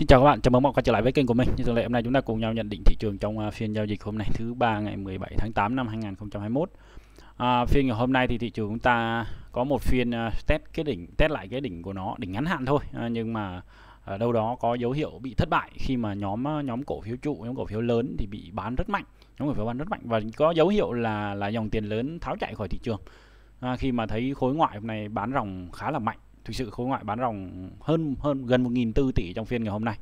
Xin chào các bạn, chào mừng mọi người quay trở lại với kênh của mình. Như thường lệ hôm nay chúng ta cùng nhau nhận định thị trường trong phiên giao dịch hôm nay thứ ba ngày 17 tháng 8 năm 2021. Phiên ngày hôm nay thì thị trường chúng ta có một phiên test lại cái đỉnh của nó, đỉnh ngắn hạn thôi, nhưng mà ở đâu đó có dấu hiệu bị thất bại khi mà nhóm cổ phiếu trụ, nhóm cổ phiếu lớn thì bị bán rất mạnh, nhóm cổ phiếu bán rất mạnh và có dấu hiệu là dòng tiền lớn tháo chạy khỏi thị trường. Khi mà thấy khối ngoại hôm nay bán ròng khá là mạnh. Thực sự khối ngoại bán ròng hơn gần 1.400 tỷ trong phiên ngày hôm nay.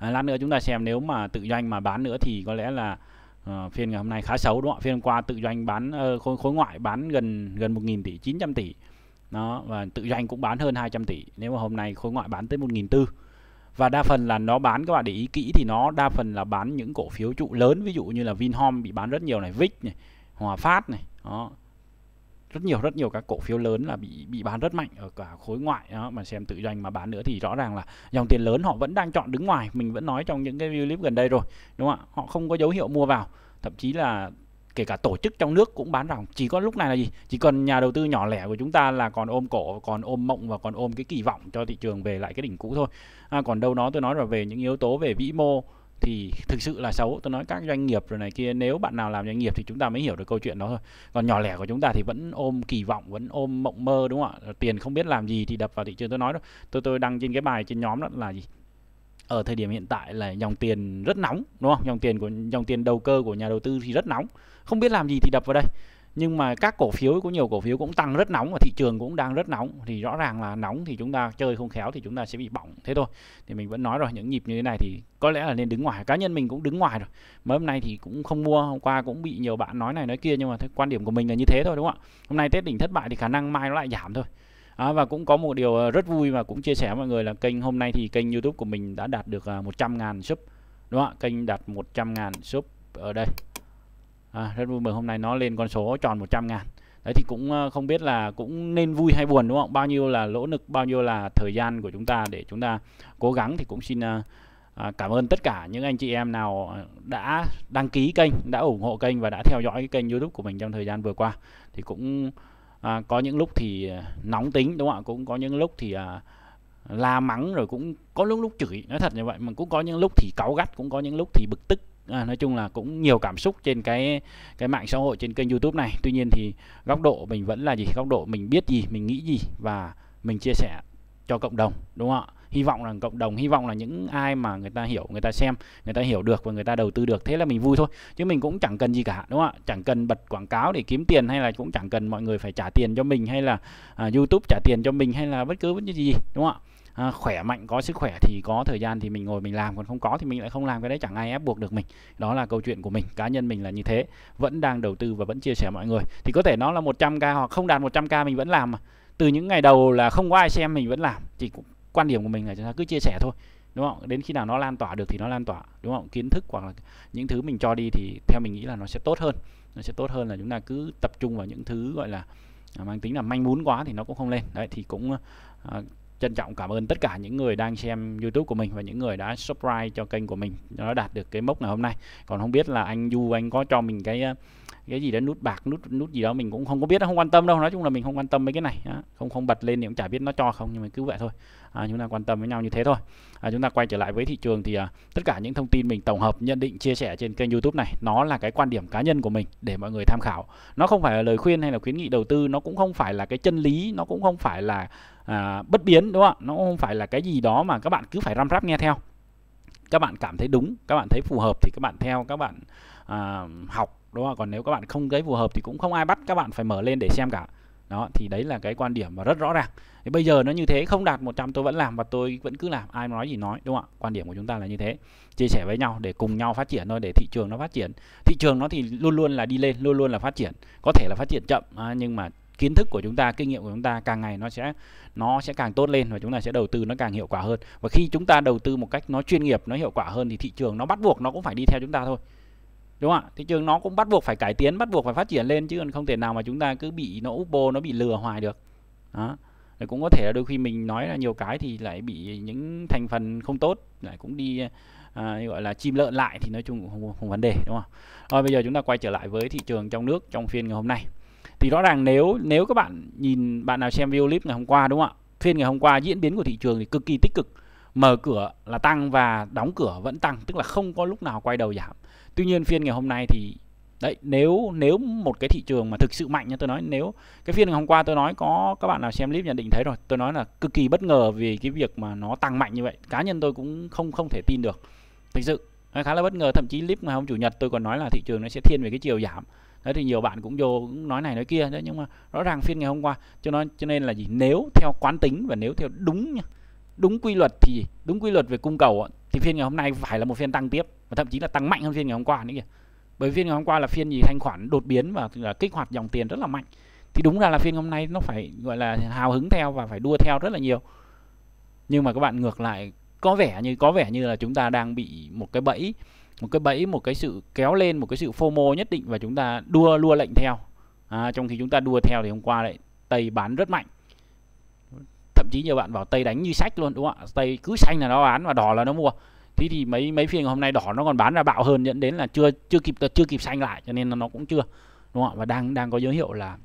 Lát nữa chúng ta xem nếu mà tự doanh mà bán nữa thì có lẽ là phiên ngày hôm nay khá xấu, đúng không? Phiên hôm qua tự doanh bán khối ngoại bán gần 1.000 tỷ, 900 tỷ. Đó, và tự doanh cũng bán hơn 200 tỷ. Nếu mà hôm nay khối ngoại bán tới 1.400. Và đa phần là nó bán, các bạn để ý kỹ thì nó đa phần là bán những cổ phiếu trụ lớn, ví dụ như là Vinhome bị bán rất nhiều này, VIC này, Hòa Phát này. Đó. Rất nhiều các cổ phiếu lớn là bị bán rất mạnh ở cả khối ngoại đó, mà xem tự doanh mà bán nữa thì rõ ràng là dòng tiền lớn họ vẫn đang chọn đứng ngoài. Mình vẫn nói trong những cái clip gần đây rồi, đúng không ạ? Họ không có dấu hiệu mua vào, thậm chí là kể cả tổ chức trong nước cũng bán ròng. Chỉ có lúc này là gì? Chỉ còn nhà đầu tư nhỏ lẻ của chúng ta là còn ôm cổ, còn ôm mộng và còn ôm cái kỳ vọng cho thị trường về lại cái đỉnh cũ thôi. Còn đâu đó tôi nói là về những yếu tố về vĩ mô thì thực sự là xấu. Tôi nói các doanh nghiệp rồi này kia, nếu bạn nào làm doanh nghiệp thì chúng ta mới hiểu được câu chuyện đó thôi. Còn nhỏ lẻ của chúng ta thì vẫn ôm kỳ vọng, vẫn ôm mộng mơ, đúng không ạ? Tiền không biết làm gì thì đập vào thị trường. Tôi nói đó, tôi đăng trên cái bài trên nhóm đó là gì? Ở thời điểm hiện tại là dòng tiền rất nóng, đúng không? Dòng tiền đầu cơ của nhà đầu tư thì rất nóng, không biết làm gì thì đập vào đây. Nhưng mà các cổ phiếu, có nhiều cổ phiếu cũng tăng rất nóng và thị trường cũng đang rất nóng, thì rõ ràng là nóng thì chúng ta chơi không khéo thì chúng ta sẽ bị bỏng thế thôi. Thì mình vẫn nói rồi, những nhịp như thế này thì có lẽ là nên đứng ngoài. Cá nhân mình cũng đứng ngoài rồi, mà hôm nay thì cũng không mua. Hôm qua cũng bị nhiều bạn nói này nói kia, nhưng mà quan điểm của mình là như thế thôi, đúng không ạ? Hôm nay test đỉnh thất bại thì khả năng mai nó lại giảm thôi. Và cũng có một điều rất vui mà cũng chia sẻ với mọi người là kênh hôm nay thì kênh YouTube của mình đã đạt được 100.000 sub, đúng không ạ? Kênh đạt 100.000 sub ở đây. Rất vui mừng, hôm nay nó lên con số tròn 100.000. Đấy thì cũng không biết là cũng nên vui hay buồn, đúng không? Bao nhiêu là nỗ lực, bao nhiêu là thời gian của chúng ta để chúng ta cố gắng. Thì cũng xin cảm ơn tất cả những anh chị em nào đã đăng ký kênh, đã ủng hộ kênh và đã theo dõi cái kênh YouTube của mình trong thời gian vừa qua. Thì cũng có những lúc thì nóng tính, đúng không ạ? Cũng có những lúc thì la mắng, rồi cũng có lúc chửi, nói thật như vậy. Mà cũng có những lúc thì cáu gắt, cũng có những lúc thì bực tức. Nói chung là cũng nhiều cảm xúc trên cái mạng xã hội, trên kênh YouTube này. Tuy nhiên thì góc độ mình vẫn là gì? Góc độ mình biết gì, mình nghĩ gì và mình chia sẻ cho cộng đồng, đúng không ạ? Hy vọng là cộng đồng, hy vọng là những ai mà người ta hiểu, người ta xem, người ta hiểu được và người ta đầu tư được, thế là mình vui thôi. Chứ mình cũng chẳng cần gì cả, đúng không ạ? Chẳng cần bật quảng cáo để kiếm tiền, hay là cũng chẳng cần mọi người phải trả tiền cho mình, hay là YouTube trả tiền cho mình, hay là bất cứ gì, đúng không ạ? Khỏe mạnh, có sức khỏe thì có thời gian thì mình ngồi mình làm, còn không có thì mình lại không làm. Cái đấy chẳng ai ép buộc được mình. Đó là câu chuyện của mình, cá nhân mình là như thế, vẫn đang đầu tư và vẫn chia sẻ mọi người. Thì có thể nó là 100k hoặc không đạt 100k mình vẫn làm mà. Từ những ngày đầu là không có ai xem mình vẫn làm. Chỉ quan điểm của mình là chúng ta cứ chia sẻ thôi, đúng không? Đến khi nào nó lan tỏa được thì nó lan tỏa, đúng không? Kiến thức hoặc là những thứ mình cho đi thì theo mình nghĩ là nó sẽ tốt hơn. Nó sẽ tốt hơn là chúng ta cứ tập trung vào những thứ gọi là mang tính là manh mún quá thì nó cũng không lên. Đấy thì cũng trân trọng cảm ơn tất cả những người đang xem YouTube của mình và những người đã subscribe cho kênh của mình, nó đạt được cái mốc ngày hôm nay. Còn không biết là anh Du, anh có cho mình cái gì đó, nút bạc, nút gì đó mình cũng không có biết, không quan tâm đâu. Nói chung là mình không quan tâm mấy cái này, không bật lên thì cũng chả biết nó cho không, nhưng mà cứ vậy thôi. Chúng ta quan tâm với nhau như thế thôi. Chúng ta quay trở lại với thị trường thì tất cả những thông tin mình tổng hợp, nhận định, chia sẻ trên kênh YouTube này, nó là cái quan điểm cá nhân của mình để mọi người tham khảo. Nó không phải là lời khuyên hay là khuyến nghị đầu tư, nó cũng không phải là cái chân lý, nó cũng không phải là bất biến, đúng không ạ? Nó không phải là cái gì đó mà các bạn cứ phải răm rắp nghe theo. Các bạn cảm thấy đúng, các bạn thấy phù hợp thì các bạn theo, các bạn học, đúng không? Còn nếu các bạn không thấy phù hợp thì cũng không ai bắt các bạn phải mở lên để xem cả. Đó, thì đấy là cái quan điểm và rất rõ ràng. Thì bây giờ nó như thế, không đạt 100 tôi vẫn làm và tôi vẫn cứ làm, ai nói gì nói, đúng không ạ? Quan điểm của chúng ta là như thế, chia sẻ với nhau để cùng nhau phát triển thôi, để thị trường nó phát triển. Thị trường nó thì luôn luôn là đi lên, luôn luôn là phát triển. Có thể là phát triển chậm, nhưng mà kiến thức của chúng ta, kinh nghiệm của chúng ta càng ngày nó sẽ càng tốt lên và chúng ta sẽ đầu tư nó càng hiệu quả hơn. Và khi chúng ta đầu tư một cách nó chuyên nghiệp, nó hiệu quả hơn thì thị trường nó bắt buộc nó cũng phải đi theo chúng ta thôi, đúng không ạ? Thị trường nó cũng bắt buộc phải cải tiến, bắt buộc phải phát triển lên, chứ còn không thể nào mà chúng ta cứ bị nó úp bô, nó bị lừa hoài được. Đó. Rồi cũng có thể là đôi khi mình nói là nhiều cái thì lại bị những thành phần không tốt lại cũng đi gọi là chim lợn lại, thì nói chung cũng không vấn đề, đúng không? Rồi bây giờ chúng ta quay trở lại với thị trường trong nước trong phiên ngày hôm nay. Thì rõ ràng nếu các bạn nhìn, bạn nào xem video clip ngày hôm qua, đúng không ạ? Phiên ngày hôm qua diễn biến của thị trường thì cực kỳ tích cực. mở cửa là tăng và đóng cửa vẫn tăng, tức là không có lúc nào quay đầu giảm. Tuy nhiên phiên ngày hôm nay thì đấy, nếu một cái thị trường mà thực sự mạnh nha, tôi nói nếu cái phiên ngày hôm qua tôi nói, có các bạn nào xem clip nhận định thấy rồi, tôi nói là cực kỳ bất ngờ vì cái việc mà nó tăng mạnh như vậy. Cá nhân tôi cũng không thể tin được, thực sự khá là bất ngờ. Thậm chí clip ngày hôm chủ nhật tôi còn nói là thị trường nó sẽ thiên về cái chiều giảm đấy, thì nhiều bạn cũng vô cũng nói này nói kia đấy, nhưng mà rõ ràng phiên ngày hôm qua cho nên là gì, nếu theo quán tính và nếu theo đúng quy luật thì đúng quy luật về cung cầu thì phiên ngày hôm nay phải là một phiên tăng tiếp, và thậm chí là tăng mạnh hơn phiên ngày hôm qua nữa kìa. Bởi phiên ngày hôm qua là phiên gì, thanh khoản đột biến và kích hoạt dòng tiền rất là mạnh, thì đúng ra là phiên hôm nay nó phải gọi là hào hứng theo và phải đua theo rất là nhiều. Nhưng mà các bạn ngược lại, có vẻ như là chúng ta đang bị một cái sự kéo lên, một cái sự FOMO nhất định, và chúng ta đua lệnh theo. Trong khi chúng ta đua theo thì hôm qua lại Tây bán rất mạnh, thậm chí nhiều bạn bảo Tây đánh như sách luôn, đúng không ạ? Tây cứ xanh là nó bán và đỏ là nó mua. Thế thì mấy phiên hôm nay đỏ nó còn bán ra bạo hơn, dẫn đến là chưa kịp xanh lại, cho nên nó cũng chưa, đúng không ạ? Và đang có dấu hiệu là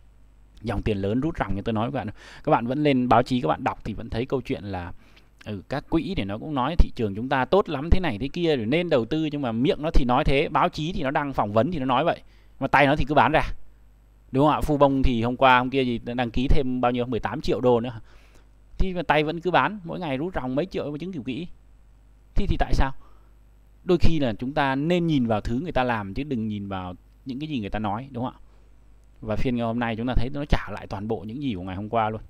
dòng tiền lớn rút ròng, như tôi nói với các bạn. Các bạn vẫn lên báo chí các bạn đọc thì vẫn thấy câu chuyện là các quỹ thì nó cũng nói thị trường chúng ta tốt lắm thế này thế kia rồi nên đầu tư, nhưng mà miệng nó thì nói thế, báo chí thì nó đang phỏng vấn thì nó nói vậy, mà tay nó thì cứ bán ra, đúng không ạ? Phu Bông thì hôm qua hôm kia gì đăng ký thêm bao nhiêu 18 triệu đô nữa, thì mà tay vẫn cứ bán, mỗi ngày rút ròng mấy triệu chứng kiểu kỹ. Thì tại sao? Đôi khi là chúng ta nên nhìn vào thứ người ta làm chứ đừng nhìn vào những cái gì người ta nói, đúng không ạ? Và phiên ngày hôm nay chúng ta thấy nó trả lại toàn bộ những gì của ngày hôm qua luôn.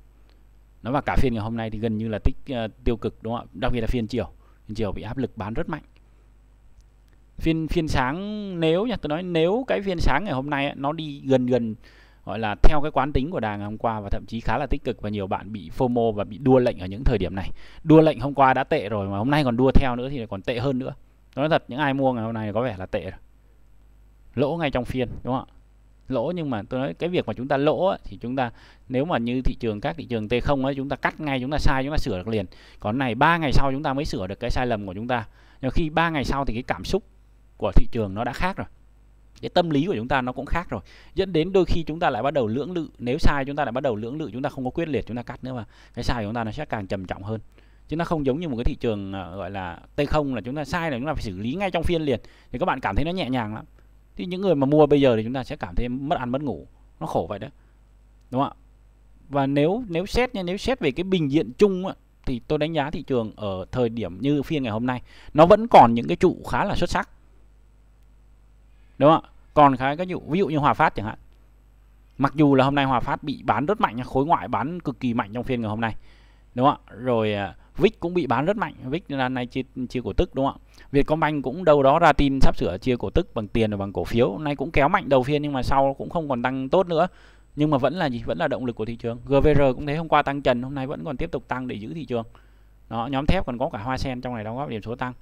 Nó và cả phiên ngày hôm nay thì gần như là tiêu cực, đúng không ạ? Đặc biệt là phiên chiều bị áp lực bán rất mạnh. Phiên sáng, nếu nha, tôi nói nếu cái phiên sáng ngày hôm nay ấy, nó đi gần gọi là theo cái quán tính của đà ngày hôm qua và thậm chí khá là tích cực, và nhiều bạn bị FOMO và bị đua lệnh ở những thời điểm này. Đua lệnh hôm qua đã tệ rồi mà hôm nay còn đua theo nữa thì còn tệ hơn nữa. Nói thật, những ai mua ngày hôm nay có vẻ là tệ rồi. Lỗ ngay trong phiên, đúng không ạ? Lỗ, nhưng mà tôi nói cái việc mà chúng ta lỗ ấy, thì chúng ta nếu mà như các thị trường T0 ấy, chúng ta cắt ngay, chúng ta sai, chúng ta sửa được liền. Còn này 3 ngày sau chúng ta mới sửa được cái sai lầm của chúng ta. Nhưng khi 3 ngày sau thì cái cảm xúc của thị trường nó đã khác rồi, cái tâm lý của chúng ta nó cũng khác rồi, dẫn đến đôi khi chúng ta lại bắt đầu lưỡng lự. Nếu sai chúng ta lại bắt đầu lưỡng lự, chúng ta không có quyết liệt, chúng ta cắt nữa mà cái sai của chúng ta nó sẽ càng trầm trọng hơn. Chứ nó không giống như một cái thị trường gọi là T0 là chúng ta sai là chúng ta phải xử lý ngay trong phiên liền, thì các bạn cảm thấy nó nhẹ nhàng lắm. Thì những người mà mua bây giờ thì chúng ta sẽ cảm thấy mất ăn mất ngủ, nó khổ vậy đấy, đúng không ạ? Và nếu xét về cái bình diện chung á, thì tôi đánh giá thị trường ở thời điểm như phiên ngày hôm nay nó vẫn còn những cái trụ khá là xuất sắc, đúng không ạ? Còn khá các ví dụ như Hòa Phát chẳng hạn, mặc dù là hôm nay Hòa Phát bị bán rất mạnh, khối ngoại bán cực kỳ mạnh trong phiên ngày hôm nay, đúng không ạ? Rồi VIC cũng bị bán rất mạnh, VIC là nay chia cổ tức, đúng không ạ? Vietcombank cũng đâu đó ra tin sắp sửa chia cổ tức bằng tiền và bằng cổ phiếu, nay cũng kéo mạnh đầu phiên nhưng mà sau cũng không còn tăng tốt nữa, nhưng mà vẫn là gì, vẫn là động lực của thị trường. GVR cũng thế, hôm qua tăng trần, hôm nay vẫn còn tiếp tục tăng để giữ thị trường. Đó, nhóm thép còn có cả Hoa Sen trong này đóng góp điểm số tăng,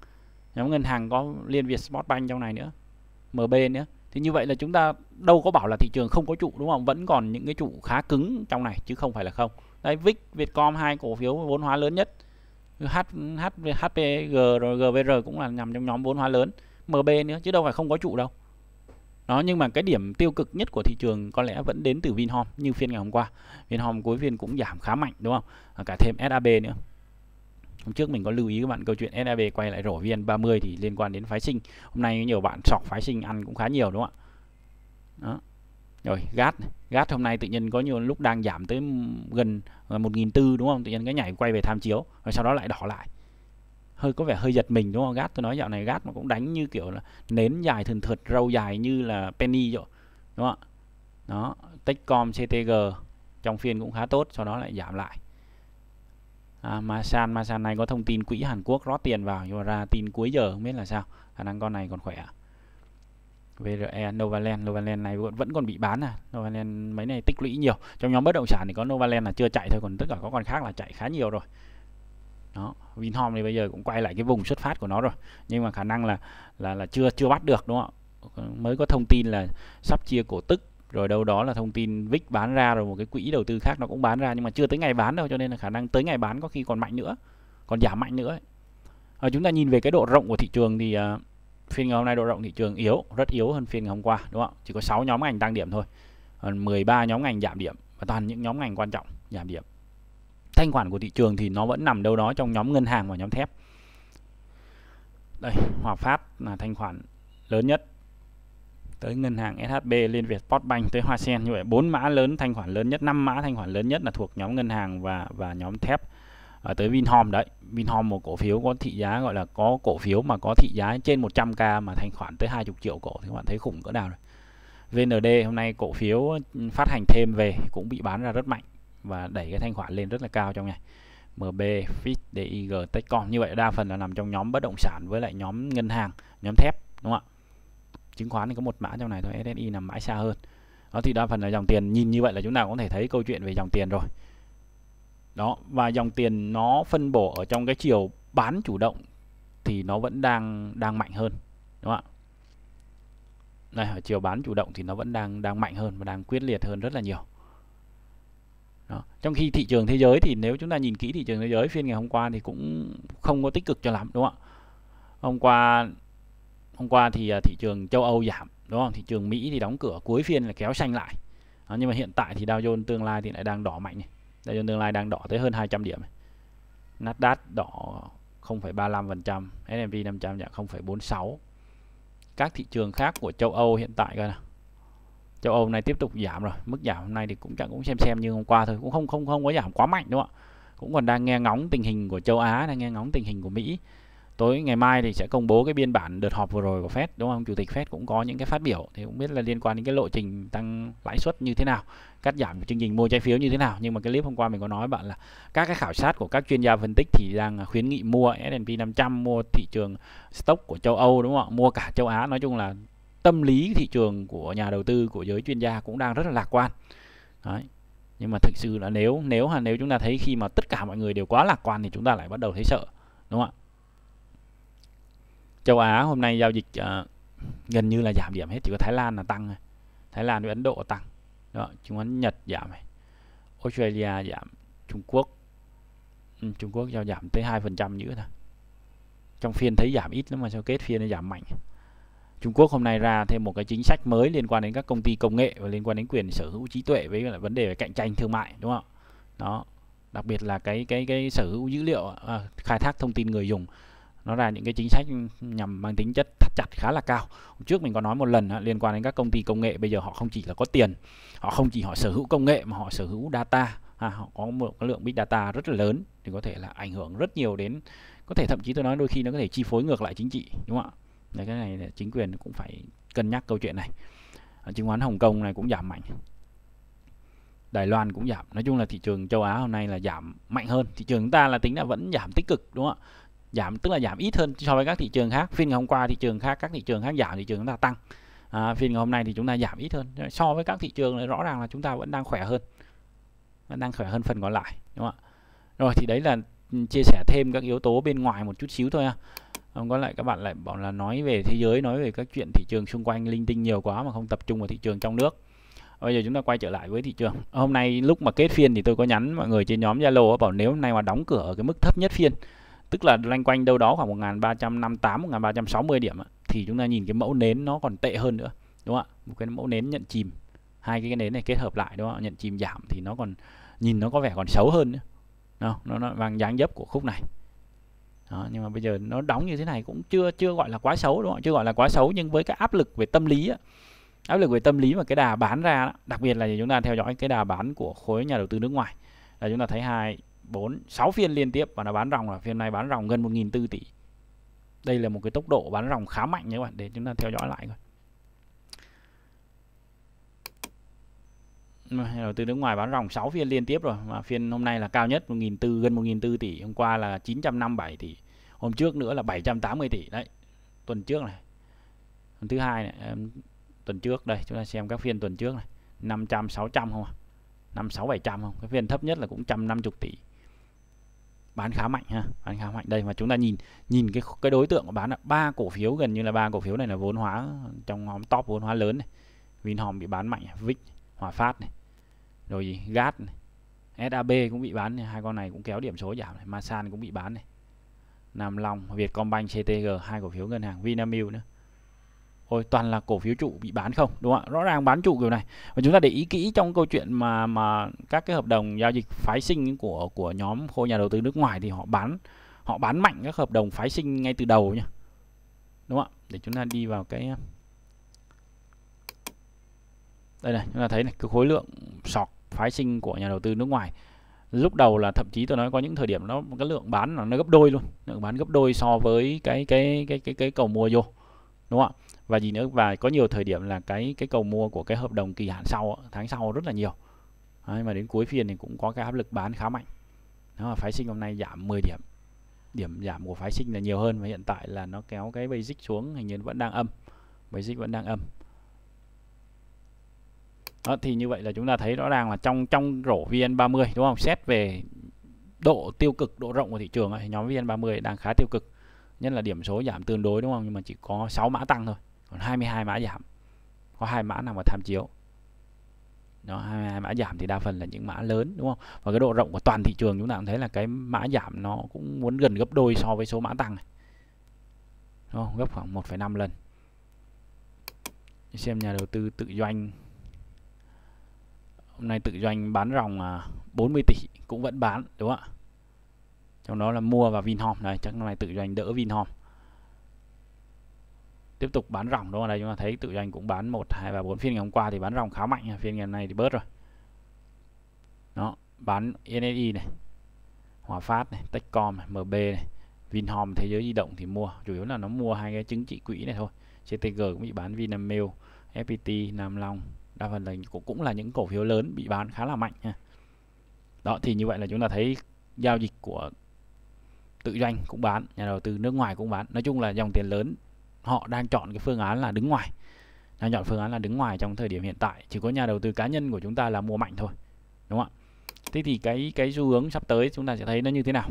nhóm ngân hàng có Liên Việt Sportbank trong này nữa, MB nữa. Thì như vậy là chúng ta đâu có bảo là thị trường không có trụ, đúng không? Vẫn còn những cái trụ khá cứng trong này chứ không phải là không. Đấy, VIC, Vietcom, hai cổ phiếu vốn hóa lớn nhất, HPG rồi GVR cũng là nằm trong nhóm vốn hóa lớn, MB nữa, chứ đâu phải không có trụ đâu. Đó, nhưng mà cái điểm tiêu cực nhất của thị trường có lẽ vẫn đến từ Vinhome, như phiên ngày hôm qua. Vinhome cuối phiên cũng giảm khá mạnh, đúng không? Cả thêm SAB nữa. Hôm trước mình có lưu ý các bạn câu chuyện SAB quay lại rổ VN30 thì liên quan đến phái sinh. Hôm nay nhiều bạn sọc phái sinh ăn cũng khá nhiều, đúng không ạ? Đó. Rồi GAT hôm nay tự nhiên có nhiều lúc đang giảm tới gần 1.400, đúng không? Tự nhiên cái nhảy quay về tham chiếu rồi sau đó lại đỏ lại. Hơi có vẻ hơi giật mình, đúng không? GAT, tôi nói dạo này GAT nó cũng đánh như kiểu là nến dài thường thượt, râu dài như là penny rồi, đúng không ạ? Đó, Techcom, CTG trong phiên cũng khá tốt, sau đó lại giảm lại. Masan này có thông tin quỹ Hàn Quốc rót tiền vào nhưng mà ra tin cuối giờ không biết là sao, khả năng con này còn khỏe. VRE, Novaland này vẫn còn bị bán à? Novaland mấy này tích lũy nhiều. Trong nhóm bất động sản thì có Novaland là chưa chạy thôi, còn tất cả các con khác là chạy khá nhiều rồi. Đó, Vinhome thì bây giờ cũng quay lại cái vùng xuất phát của nó rồi, nhưng mà khả năng là chưa bắt được, đúng không? Mới có thông tin là sắp chia cổ tức. Rồi đâu đó là thông tin VIC bán ra, rồi một cái quỹ đầu tư khác nó cũng bán ra, nhưng mà chưa tới ngày bán đâu, cho nên là khả năng tới ngày bán có khi còn mạnh nữa, còn giảm mạnh nữa. Chúng ta nhìn về cái độ rộng của thị trường thì phiên ngày hôm nay độ rộng thị trường yếu, rất yếu hơn phiên ngày hôm qua, đúng không? Chỉ có 6 nhóm ngành tăng điểm thôi, 13 nhóm ngành giảm điểm và toàn những nhóm ngành quan trọng giảm điểm. Thanh khoản của thị trường thì nó vẫn nằm đâu đó trong nhóm ngân hàng và nhóm thép. Đây, Hòa Phát là thanh khoản lớn nhất, tới ngân hàng SHB, Liên Việt, Postbank, tới Hoa Sen. Như vậy 4 mã lớn thanh khoản lớn nhất, 5 mã thanh khoản lớn nhất là thuộc nhóm ngân hàng và nhóm thép. Tới Vinhome đấy, Vinhome một cổ phiếu có thị giá gọi là có cổ phiếu mà có thị giá trên 100k mà thanh khoản tới 20 triệu cổ thì các bạn thấy khủng cỡ nào rồi. VND hôm nay cổ phiếu phát hành thêm về cũng bị bán ra rất mạnh và đẩy cái thanh khoản lên rất là cao trong ngày. MB, Fitch, DIG, Techcom, như vậy đa phần là nằm trong nhóm bất động sản với lại nhóm ngân hàng, nhóm thép, đúng không ạ? Chứng khoán thì có một mã trong này thôi, SSI nằm mãi xa hơn. Đó thì đa phần là dòng tiền, nhìn như vậy là chúng ta có thể thấy câu chuyện về dòng tiền rồi. Đó, và dòng tiền nó phân bổ ở trong cái chiều bán chủ động thì nó vẫn đang mạnh hơn, đúng không ạ? Đây, ở chiều bán chủ động thì nó vẫn đang mạnh hơn và đang quyết liệt hơn rất là nhiều. Đó. Trong khi thị trường thế giới thì nếu chúng ta nhìn kỹ thị trường thế giới phiên ngày hôm qua thì cũng không có tích cực cho lắm, đúng không ạ? Hôm qua thì thị trường châu Âu giảm, đúng không? Thị trường Mỹ thì đóng cửa cuối phiên là kéo xanh lại. Đó, nhưng mà hiện tại thì Dow Jones tương lai thì lại đang đỏ mạnh này. Dow Jones tương lai đang đỏ tới hơn 200 điểm này. Nasdaq đỏ 0,35%, S&P 500 giảm 0,46%. Các thị trường khác của châu Âu hiện tại coi nào. Châu Âu này tiếp tục giảm rồi, mức giảm hôm nay thì cũng chẳng xem như hôm qua thôi, cũng không có giảm quá mạnh, đúng không ạ? Cũng còn đang nghe ngóng tình hình của châu Á, đang nghe ngóng tình hình của Mỹ. Tối ngày mai thì sẽ công bố cái biên bản đợt họp vừa rồi của Fed, đúng không? Chủ tịch Fed cũng có những cái phát biểu thì cũng biết là liên quan đến cái lộ trình tăng lãi suất như thế nào, cắt giảm chương trình mua trái phiếu như thế nào. Nhưng mà cái clip hôm qua mình có nói bạn là các cái khảo sát của các chuyên gia phân tích thì đang khuyến nghị mua S&P 500, mua thị trường stock của châu Âu, đúng không ạ? Mua cả châu Á, nói chung là tâm lý thị trường của nhà đầu tư, của giới chuyên gia cũng đang rất là lạc quan. Đấy. Nhưng mà thực sự là nếu chúng ta thấy khi mà tất cả mọi người đều quá lạc quan thì chúng ta lại bắt đầu thấy sợ, đúng không ạ? Châu Á hôm nay giao dịch gần như là giảm điểm hết, chỉ có Thái Lan là tăng, Thái Lan với Ấn Độ tăng. Đó, chứng khoán Nhật giảm, Australia giảm, Trung Quốc giao giảm tới 2% nữa thôi. Trong phiên thấy giảm ít lắm mà sao kết phiên nó giảm mạnh. Trung Quốc hôm nay ra thêm một cái chính sách mới liên quan đến các công ty công nghệ và liên quan đến quyền sở hữu trí tuệ với vấn đề về cạnh tranh thương mại, đúng không? Đó, đặc biệt là cái sở hữu dữ liệu, khai thác thông tin người dùng. Nó ra những cái chính sách nhằm mang tính chất thắt chặt khá là cao. Hôm trước mình có nói một lần liên quan đến các công ty công nghệ, bây giờ họ không chỉ là có tiền, họ không chỉ họ sở hữu công nghệ mà họ sở hữu data, họ có một cái lượng big data rất là lớn thì có thể là ảnh hưởng rất nhiều đến, có thể thậm chí tôi nói đôi khi nó có thể chi phối ngược lại chính trị, đúng không ạ? Đấy, cái này chính quyền cũng phải cân nhắc câu chuyện này. Chứng khoán Hồng Kông này cũng giảm mạnh, Đài Loan cũng giảm. Nói chung là thị trường châu Á hôm nay là giảm mạnh hơn. Thị trường chúng ta là tính là vẫn giảm tích cực, đúng không ạ? Giảm tức là giảm ít hơn so với các thị trường khác. Phiên ngày hôm qua thị trường khác, các thị trường khác giảm, thị trường chúng ta tăng. Phiên ngày hôm nay thì chúng ta giảm ít hơn. So với các thị trường này rõ ràng là chúng ta vẫn đang khỏe hơn, vẫn đang khỏe hơn phần còn lại, đúng không ạ? Rồi thì đấy là chia sẻ thêm các yếu tố bên ngoài một chút xíu thôi ha. Không có lại các bạn lại bảo là nói về thế giới, nói về các chuyện thị trường xung quanh linh tinh nhiều quá mà không tập trung vào thị trường trong nước. Bây giờ chúng ta quay trở lại với thị trường. Hôm nay lúc mà kết phiên thì tôi có nhắn mọi người trên nhóm Zalo bảo nếu hôm nay mà đóng cửa ở cái mức thấp nhất phiên, tức là loanh quanh đâu đó khoảng 1358, 1360 điểm thì chúng ta nhìn cái mẫu nến nó còn tệ hơn nữa, đúng không ạ? Một cái mẫu nến nhận chìm, hai cái nến này kết hợp lại, đúng không? Nhận chìm giảm thì nó còn nhìn nó có vẻ còn xấu hơn nữa. Nó vàng dáng dấp của khúc này. Đó, nhưng mà bây giờ nó đóng như thế này cũng chưa gọi là quá xấu, đúng không? Chưa gọi là quá xấu, nhưng với cái áp lực về tâm lý á, áp lực về tâm lý mà cái đà bán ra đó, đặc biệt là chúng ta theo dõi cái đà bán của khối nhà đầu tư nước ngoài là chúng ta thấy 2, 4, 6 phiên liên tiếp và nó bán ròng, là phiên này bán ròng gần 1.400 tỷ. Đây là một cái tốc độ bán ròng khá mạnh nhé các bạn, để chúng ta theo dõi lại. Nhà đầu tư nước ngoài bán ròng 6 phiên liên tiếp rồi, mà phiên hôm nay là cao nhất, 1.400, gần 1.400 tỷ. Hôm qua là 957 tỷ, hôm trước nữa là 780 tỷ. Đấy, tuần trước này, hôm thứ hai này, tuần trước đây chúng ta xem các phiên tuần trước này, 500, 600 không à, 5, 6, 700 không, cái phiên thấp nhất là cũng 150 tỷ, bán khá mạnh ha, bán khá mạnh. Đây mà chúng ta nhìn cái đối tượng của bán là ba cổ phiếu, gần như là ba cổ phiếu này là vốn hóa trong nhóm top vốn hóa lớn này. Vinhome bị bán mạnh, VIC, Hòa Phát này, rồi gì GAT này, SAB cũng bị bán này. Hai con này cũng kéo điểm số giảm này. Masan cũng bị bán này, Nam Long, Vietcombank, CTG, hai cổ phiếu ngân hàng, Vinamilk nữa. Ôi, toàn là cổ phiếu trụ bị bán không, đúng không ạ? Rõ ràng bán trụ kiểu này. Và chúng ta để ý kỹ trong câu chuyện mà các cái hợp đồng giao dịch phái sinh của nhóm khối nhà đầu tư nước ngoài thì họ bán mạnh các hợp đồng phái sinh ngay từ đầu nhá. đúng không ạ? Để chúng ta đi vào cái đây này, chúng ta thấy này, cái khối lượng sọc phái sinh của nhà đầu tư nước ngoài lúc đầu là thậm chí tôi nói có những thời điểm nó cái lượng bán là nó gấp đôi luôn, lượng bán gấp đôi so với cái cầu mua vô, đúng không ạ? Và gì nữa, và có nhiều thời điểm là cái cầu mua của cái hợp đồng kỳ hạn sau, tháng sau rất là nhiều. Đấy, mà đến cuối phiên thì cũng có cái áp lực bán khá mạnh. Đó, phái sinh hôm nay giảm 10 điểm. Điểm giảm của phái sinh là nhiều hơn, và hiện tại là nó kéo cái basic xuống, hình như vẫn đang âm. Basic vẫn đang âm. Đó, thì như vậy là chúng ta thấy rõ ràng là trong rổ VN30, đúng không? Xét về độ tiêu cực, độ rộng của thị trường ấy, nhóm VN30 đang khá tiêu cực. Nhất là điểm số giảm tương đối, đúng không? Nhưng mà chỉ có 6 mã tăng thôi, còn 22 mã giảm. Có 2 mã nằm vào tham chiếu. Đó, 22 mã giảm thì đa phần là những mã lớn, đúng không? Và cái độ rộng của toàn thị trường chúng ta cũng thấy là cái mã giảm nó cũng muốn gần gấp đôi so với số mã tăng này. Đúng không? Gấp khoảng 1,5 lần. Xem nhà đầu tư tự doanh. Hôm nay tự doanh bán ròng 40 tỷ cũng vẫn bán, đúng không ạ? Trong đó là mua vào Vinhome này, chắc hôm nay tự doanh đỡ Vinhome. Tiếp tục bán ròng, đúng không? Đây chúng ta thấy tự doanh cũng bán 1, 2, 3, 4 phiên ngày hôm qua thì bán ròng khá mạnh, phiên ngày hôm nay thì bớt rồi. Đó, bán NSI này, Hòa Phát này, Techcom này, MB này, Vinhome, Thế Giới Di Động thì mua, chủ yếu là nó mua hai cái chứng chỉ quỹ này thôi. CTG cũng bị bán, Vinamilk, FPT, Nam Long, đa phần là cũng là những cổ phiếu lớn bị bán khá là mạnh nha. Đó, thì như vậy là chúng ta thấy giao dịch của tự doanh cũng bán, nhà đầu tư nước ngoài cũng bán. Nói chung là dòng tiền lớn họ đang chọn cái phương án là đứng ngoài, đang chọn phương án là đứng ngoài trong thời điểm hiện tại. Chỉ có nhà đầu tư cá nhân của chúng ta là mua mạnh thôi, đúng không ạ? Thế thì cái xu hướng sắp tới chúng ta sẽ thấy nó như thế nào?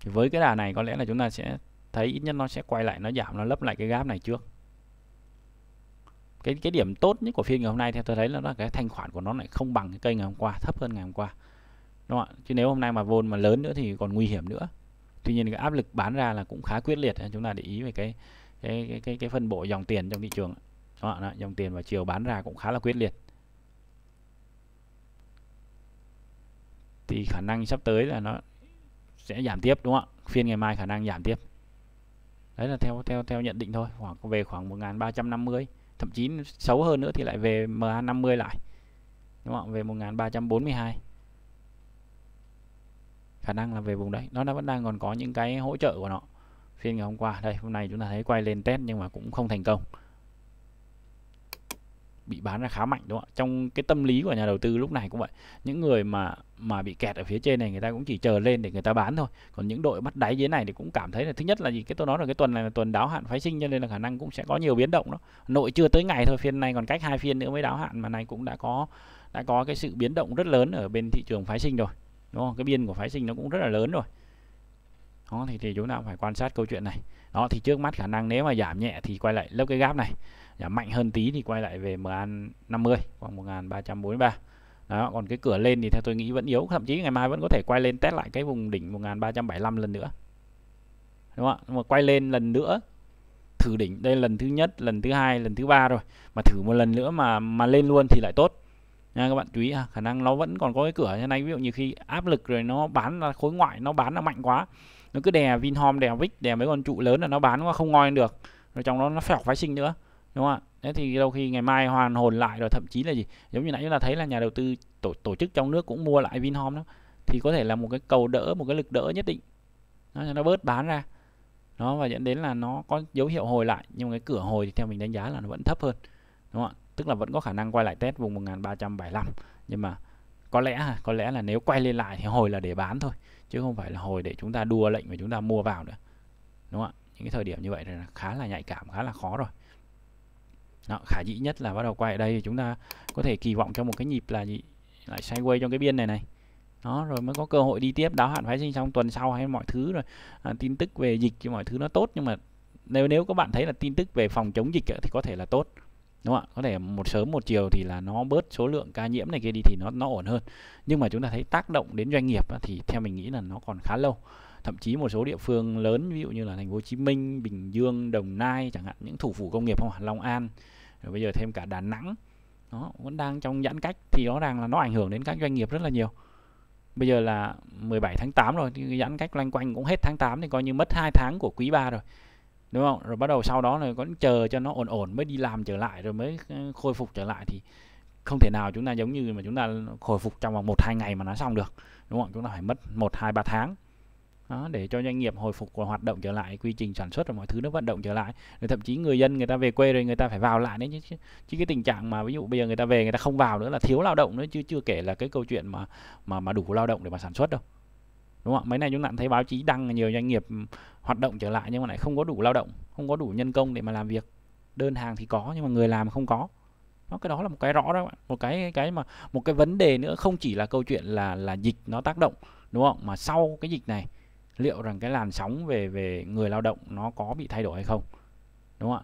Thì với cái đà này có lẽ là chúng ta sẽ thấy ít nhất nó sẽ quay lại, nó giảm, nó lấp lại cái gap này trước. Cái điểm tốt nhất của phiên ngày hôm nay theo tôi thấy là cái thanh khoản của nó lại không bằng cái kênh ngày hôm qua, thấp hơn ngày hôm qua, đúng không ạ? Chứ nếu hôm nay mà vốn mà lớn nữa thì còn nguy hiểm nữa. Tuy nhiên cái áp lực bán ra là cũng khá quyết liệt, chúng ta để ý về cái phân bổ dòng tiền trong thị trường. Đó, đó, dòng tiền và chiều bán ra cũng khá là quyết liệt. Thì khả năng sắp tới là nó sẽ giảm tiếp, đúng không ạ? Phiên ngày mai khả năng giảm tiếp. Đấy là theo nhận định thôi, khoảng về khoảng 1350, thậm chí xấu hơn nữa thì lại về MA50 lại. Đúng không? Về 1342. Khả năng là về vùng đấy, nó vẫn đang còn có những cái hỗ trợ của nó. Phiên ngày hôm qua, đây hôm nay chúng ta thấy quay lên test nhưng mà cũng không thành công, bị bán ra khá mạnh, đúng không? Trong cái tâm lý của nhà đầu tư lúc này cũng vậy, những người mà bị kẹt ở phía trên này người ta cũng chỉ chờ lên để người ta bán thôi. Còn những đội bắt đáy dưới này thì cũng cảm thấy là thứ nhất là gì, cái tôi nói là cái tuần này là tuần đáo hạn phái sinh cho nên là khả năng cũng sẽ có nhiều biến động đó. Nội chưa tới ngày thôi, phiên này còn cách 2 phiên nữa mới đáo hạn mà này cũng đã có cái sự biến động rất lớn ở bên thị trường phái sinh rồi. Đúng không? Cái biên của phái sinh nó cũng rất là lớn rồi. Đó, thì chúng ta cũng phải quan sát câu chuyện này. Đó, thì trước mắt khả năng nếu mà giảm nhẹ thì quay lại lớp cái gap này, giảm mạnh hơn tí thì quay lại về MA50 khoảng 1343. Đó, còn cái cửa lên thì theo tôi nghĩ vẫn yếu, thậm chí ngày mai vẫn có thể quay lên test lại cái vùng đỉnh 1375 lần nữa, đúng không ạ? Nhưng mà quay lên lần nữa thử đỉnh, đây lần thứ nhất, lần thứ hai, lần thứ ba rồi, mà thử một lần nữa mà lên luôn thì lại tốt. Nha, các bạn chú ý, khả năng nó vẫn còn có cái cửa như này. Ví dụ như khi áp lực rồi nó bán là khối ngoại, nó bán là mạnh quá, nó cứ đè Vinhome, đè VIC, đè mấy con trụ lớn là nó bán nó không ngoi được, rồi trong đó nó phèo phái sinh nữa, đúng không ạ? Thế thì đâu khi ngày mai hoàn hồn lại rồi, thậm chí là gì, giống như nãy chúng ta thấy là nhà đầu tư tổ chức trong nước cũng mua lại Vinhome đó, thì có thể là một cái cầu đỡ, một cái lực đỡ nhất định, nó bớt bán ra nó và dẫn đến là nó có dấu hiệu hồi lại. Nhưng mà cái cửa hồi thì theo mình đánh giá là nó vẫn thấp hơn, đúng không ạ? Tức là vẫn có khả năng quay lại test vùng 1375, nhưng mà có lẽ là nếu quay lên lại thì hồi là để bán thôi, chứ không phải là hồi để chúng ta đua lệnh và chúng ta mua vào nữa, đúng không ạ? Những cái thời điểm như vậy là khá là nhạy cảm, khá là khó rồi. Đó, khả dĩ nhất là bắt đầu quay ở đây thì chúng ta có thể kỳ vọng cho một cái nhịp là gì, lại sideways trong cái biên này này. Đó, rồi mới có cơ hội đi tiếp, đáo hạn phái sinh xong tuần sau hay mọi thứ rồi, tin tức về dịch thì mọi thứ nó tốt, nhưng mà nếu các bạn thấy là tin tức về phòng chống dịch thì có thể là tốt, đúng không ạ? Có thể một sớm một chiều thì là nó bớt số lượng ca nhiễm này kia đi thì nó ổn hơn. Nhưng mà chúng ta thấy tác động đến doanh nghiệp thì theo mình nghĩ là nó còn khá lâu. Thậm chí một số địa phương lớn, ví dụ như là thành phố Hồ Chí Minh, Bình Dương, Đồng Nai chẳng hạn, những thủ phủ công nghiệp không ạ, Long An, rồi bây giờ thêm cả Đà Nẵng, nó vẫn đang trong giãn cách thì rõ ràng là nó ảnh hưởng đến các doanh nghiệp rất là nhiều. Bây giờ là 17 tháng 8 rồi, thì giãn cách loanh quanh cũng hết tháng 8 thì coi như mất 2 tháng của quý 3 rồi. đúng không? Rồi bắt đầu sau đó là vẫn chờ cho nó ổn ổn mới đi làm trở lại, rồi mới khôi phục trở lại, thì không thể nào chúng ta giống như mà chúng ta khôi phục trong vòng 1-2 ngày mà nó xong được, đúng không? Chúng ta phải mất 1-2-3 tháng đó, để cho doanh nghiệp hồi phục và hoạt động trở lại, quy trình sản xuất và mọi thứ nó vận động trở lại. Rồi thậm chí người dân người ta về quê rồi người ta phải vào lại đấy chứ cái tình trạng mà ví dụ bây giờ người ta về người ta không vào nữa là thiếu lao động nữa, chứ chưa kể là cái câu chuyện mà đủ lao động để mà sản xuất đâu, đúng không? Mấy nay chúng ta thấy báo chí đăng nhiều doanh nghiệp hoạt động trở lại nhưng mà lại không có đủ lao động, không có đủ nhân công để mà làm việc, đơn hàng thì có nhưng mà người làm không có. Cái đó là một cái rõ đó, một cái vấn đề nữa, không chỉ là câu chuyện là dịch nó tác động, đúng không? Mà sau cái dịch này liệu rằng cái làn sóng về người lao động nó có bị thay đổi hay không, đúng không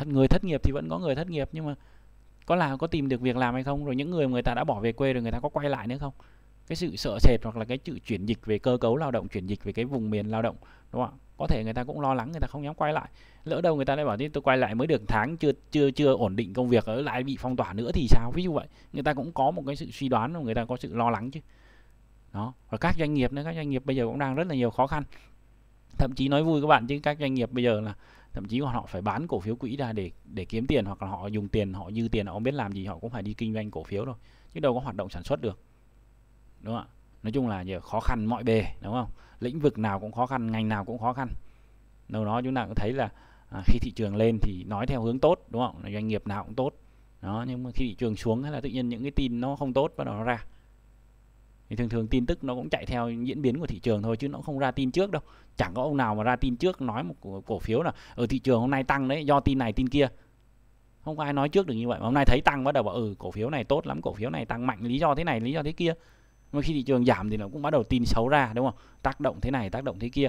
ạ? Người thất nghiệp thì vẫn có người thất nghiệp, nhưng mà có tìm được việc làm hay không, rồi những người ta đã bỏ về quê rồi người ta có quay lại nữa không? Cái sự sợ sệt hoặc là cái sự chuyển dịch về cơ cấu lao động, chuyển dịch về cái vùng miền lao động, đúng không ạ? Có thể người ta cũng lo lắng, người ta không dám quay lại, lỡ đâu người ta lại bảo tôi quay lại mới được tháng chưa ổn định công việc ở lại bị phong tỏa nữa thì sao, ví dụ vậy. Người ta cũng có một cái sự suy đoán, người ta có sự lo lắng chứ đó. Và các doanh nghiệp nữa, các doanh nghiệp bây giờ cũng đang rất là nhiều khó khăn, thậm chí nói vui các bạn chứ các doanh nghiệp bây giờ là thậm chí họ phải bán cổ phiếu quỹ ra để kiếm tiền, hoặc là họ dùng tiền, họ dư tiền, họ không biết làm gì, họ cũng phải đi kinh doanh cổ phiếu rồi chứ đâu có hoạt động sản xuất được, đúng không ạ? Nói chung là nhiều khó khăn mọi bề, đúng không? Lĩnh vực nào cũng khó khăn, ngành nào cũng khó khăn. Đâu đó chúng ta cũng thấy là khi thị trường lên thì nói theo hướng tốt, đúng không? Doanh nghiệp nào cũng tốt đó, nhưng mà khi thị trường xuống hay là tự nhiên những cái tin nó không tốt bắt đầu nó ra, thì thường thường tin tức nó cũng chạy theo diễn biến của thị trường thôi, chứ nó không ra tin trước đâu. Chẳng có ông nào mà ra tin trước nói một cổ phiếu là ở thị trường hôm nay tăng đấy do tin này tin kia, không có ai nói trước được như vậy. Mà hôm nay thấy tăng bắt đầu bảo cổ phiếu này tốt lắm, cổ phiếu này tăng mạnh, lý do thế này, lý do thế kia. Mà khi thị trường giảm thì nó cũng bắt đầu tin xấu ra, đúng không? Tác động thế này, tác động thế kia.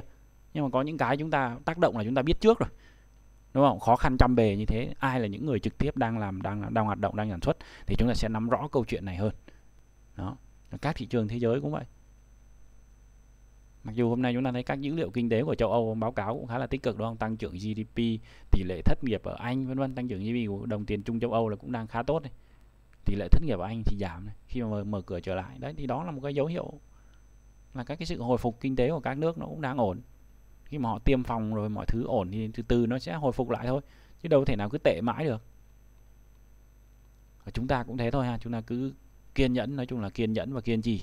Nhưng mà có những cái chúng ta tác động là chúng ta biết trước rồi, đúng không? Khó khăn trăm bề như thế, ai là những người trực tiếp đang hoạt động, đang sản xuất thì chúng ta sẽ nắm rõ câu chuyện này hơn. Đó, các thị trường thế giới cũng vậy. Mặc dù hôm nay chúng ta thấy các dữ liệu kinh tế của châu Âu báo cáo cũng khá là tích cực, đúng không? Tăng trưởng GDP, tỷ lệ thất nghiệp ở Anh vân vân, tăng trưởng GDP của đồng tiền chung châu Âu là cũng đang khá tốt này. Tỷ lệ thất nghiệp ở Anh thì giảm này, khi mà mở cửa trở lại đấy, thì đó là một cái dấu hiệu là các cái sự hồi phục kinh tế của các nước nó cũng đang ổn. Khi mà họ tiêm phòng rồi mọi thứ ổn thì từ từ nó sẽ hồi phục lại thôi, chứ đâu thể nào cứ tệ mãi được. Và chúng ta cũng thế thôi ha, chúng ta cứ kiên nhẫn, nói chung là kiên nhẫn và kiên trì,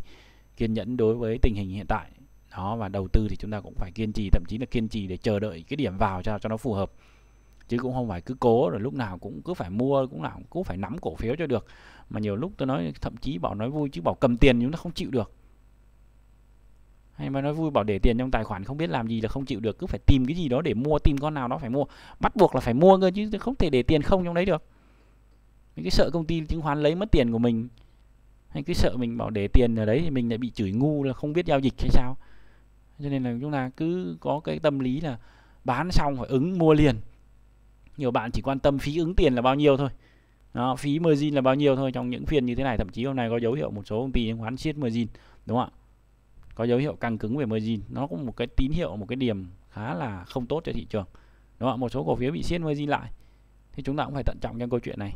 kiên nhẫn đối với tình hình hiện tại đó. Và đầu tư thì chúng ta cũng phải kiên trì, thậm chí là kiên trì để chờ đợi cái điểm vào cho nó phù hợp, chứ cũng không phải cứ cố rồi lúc nào cũng cứ phải mua, cũng nào cũng phải nắm cổ phiếu cho được. Mà nhiều lúc tôi nói, thậm chí bảo nói vui chứ bảo cầm tiền chúng ta không chịu được, hay mà nói vui bảo để tiền trong tài khoản không biết làm gì là không chịu được, cứ phải tìm cái gì đó để mua, tìm con nào đó phải mua, bắt buộc là phải mua cơ, chứ không thể để tiền không trong đấy được. Mình cứ sợ công ty chứng khoán lấy mất tiền của mình, hay cứ sợ mình bảo để tiền ở đấy thì mình lại bị chửi ngu là không biết giao dịch hay sao. Cho nên là chúng ta cứ có cái tâm lý là bán xong phải ứng mua liền. Nhiều bạn chỉ quan tâm phí ứng tiền là bao nhiêu thôi đó, phí margin là bao nhiêu thôi. Trong những phiên như thế này, thậm chí hôm nay có dấu hiệu một số công ty chứng khoán siết margin, đúng không ạ? Có dấu hiệu căng cứng về margin, nó cũng một cái tín hiệu, một cái điểm khá là không tốt cho thị trường, đúng không ạ? Một số cổ phiếu bị siết margin lại thì chúng ta cũng phải thận trọng trong câu chuyện này.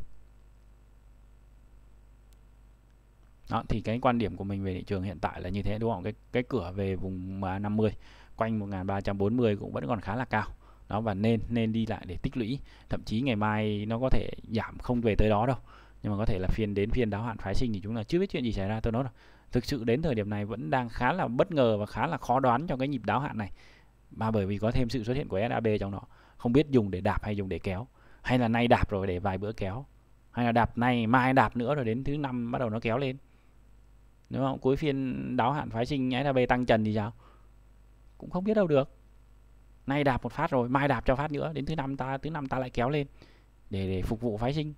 Đó, thì cái quan điểm của mình về thị trường hiện tại là như thế, đúng không? Cái cửa về vùng 50 quanh 1340 cũng vẫn còn khá là cao. Đó, và nên đi lại để tích lũy. Thậm chí ngày mai nó có thể giảm không về tới đó đâu, nhưng mà có thể là đến phiên đáo hạn phái sinh thì chúng ta chưa biết chuyện gì xảy ra. Tôi nói rồi, thực sự đến thời điểm này vẫn đang khá là bất ngờ và khá là khó đoán trong cái nhịp đáo hạn này, mà bởi vì có thêm sự xuất hiện của SAB trong đó, không biết dùng để đạp hay dùng để kéo, hay là nay đạp rồi để vài bữa kéo, hay là đạp nay mai đạp nữa rồi đến thứ năm bắt đầu nó kéo lên, đúng không? Cuối phiên đáo hạn phái sinh SAB tăng trần thì sao, cũng không biết đâu được. Nay đạp một phát rồi mai đạp cho phát nữa, đến thứ năm ta lại kéo lên để phục vụ phái sinh.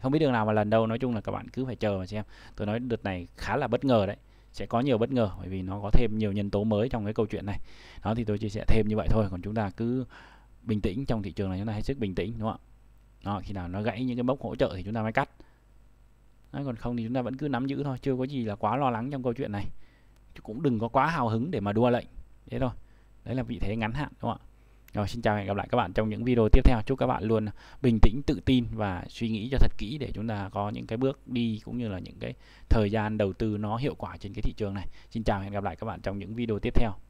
Không biết đường nào mà lần đâu. Nói chung là các bạn cứ phải chờ mà xem. Tôi nói đợt này khá là bất ngờ đấy, sẽ có nhiều bất ngờ bởi vì nó có thêm nhiều nhân tố mới trong cái câu chuyện này. Đó, thì tôi chia sẻ thêm như vậy thôi. Còn chúng ta cứ bình tĩnh trong thị trường này, chúng ta hết sức bình tĩnh, đúng không ạ? Đó, khi nào nó gãy những cái mốc hỗ trợ thì chúng ta mới cắt. Đó, còn không thì chúng ta vẫn cứ nắm giữ thôi, chưa có gì là quá lo lắng trong câu chuyện này. Chứ cũng đừng có quá hào hứng để mà đua lệnh. Thế thôi. Đấy là vị thế ngắn hạn, đúng không ạ? Rồi, xin chào và hẹn gặp lại các bạn trong những video tiếp theo. Chúc các bạn luôn bình tĩnh, tự tin và suy nghĩ cho thật kỹ để chúng ta có những cái bước đi cũng như là những cái thời gian đầu tư nó hiệu quả trên cái thị trường này. Xin chào và hẹn gặp lại các bạn trong những video tiếp theo.